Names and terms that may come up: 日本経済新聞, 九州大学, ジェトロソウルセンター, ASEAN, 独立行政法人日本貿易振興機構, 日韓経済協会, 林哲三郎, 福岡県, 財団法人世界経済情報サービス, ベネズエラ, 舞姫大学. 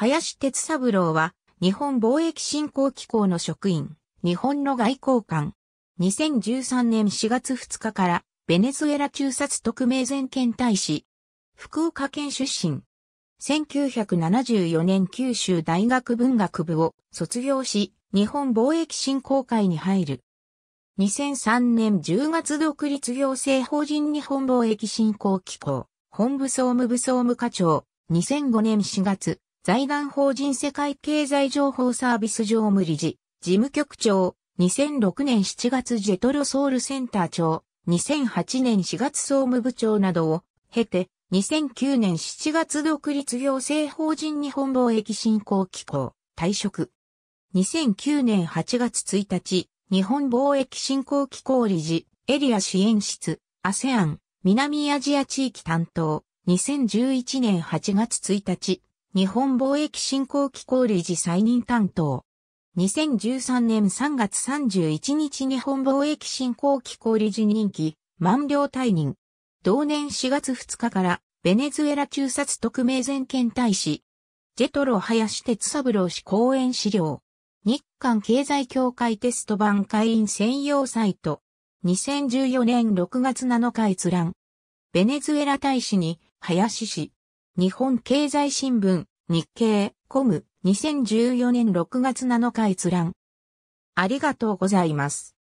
林哲三郎は、日本貿易振興機構の職員、日本の外交官。2013年4月2日から、ベネズエラ駐札特命全権大使。福岡県出身。1974年九州大学文学部を卒業し、日本貿易振興会に入る。2003年10月独立行政法人日本貿易振興機構、本部総務部総務課長。2005年4月、財団法人世界経済情報サービス常務理事、事務局長。2006年7月ジェトロソウルセンター長。2008年4月総務部長などを経て、2009年7月独立行政法人日本貿易振興機構、退職。2009年8月1日、日本貿易振興機構理事、エリア支援室、ASEAN、南アジア地域担当。2011年8月1日、日本貿易振興機構理事再任担当。2013年3月31日日本貿易振興機構理事任期、満了退任。同年4月2日から、ベネズエラ駐札特命全権大使、ジェトロ林哲三郎氏講演資料、日韓経済協会テスト版会員専用サイト、2014年6月7日閲覧、ベネズエラ大使に、林氏、日本経済新聞、日経、コム、2014年6月7日閲覧。ありがとうございます。